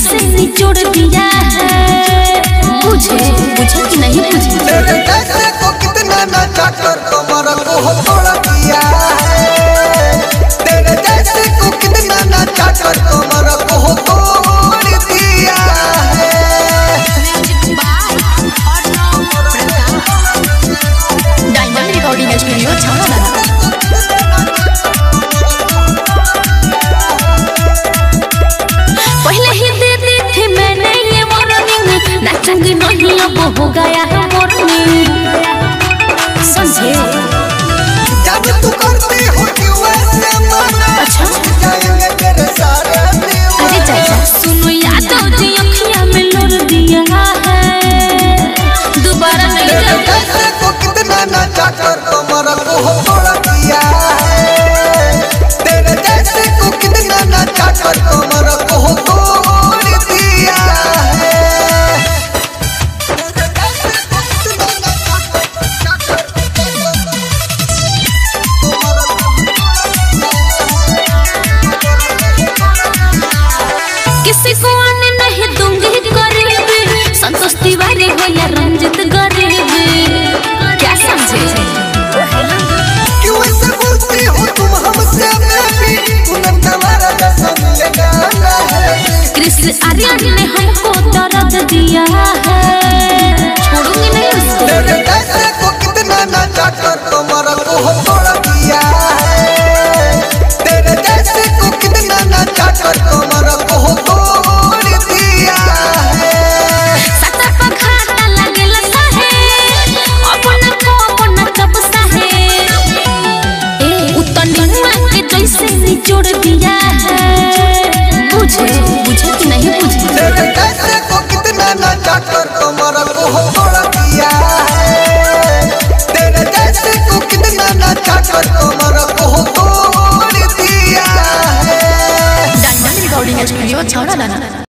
से निचोड़ दिया है। बुझे बुझे कि नहीं बुझे को कितना ना चाकर कमर को हो तोड़ दिया है। तेरे जैसे को कितना ना चाकर कमर को हो तोड़ दिया है। Diamond recording studio Chhaava. हो गया है समझे जब तू करती हो अच्छा तेरे सारे अरे सुनो याद अखियां में लोर दिया है दोबारा को कितना ना चाकर कमर को हो तोड़ दिया है। तेरे जैसे को कितना ना चाकर कमर को हो तोड़ दिया है। हमको दर्द दिया है छोड़ूंगी नहीं उसको। तेरे जैसे को कितना ना चाकर कमर को हो तोड़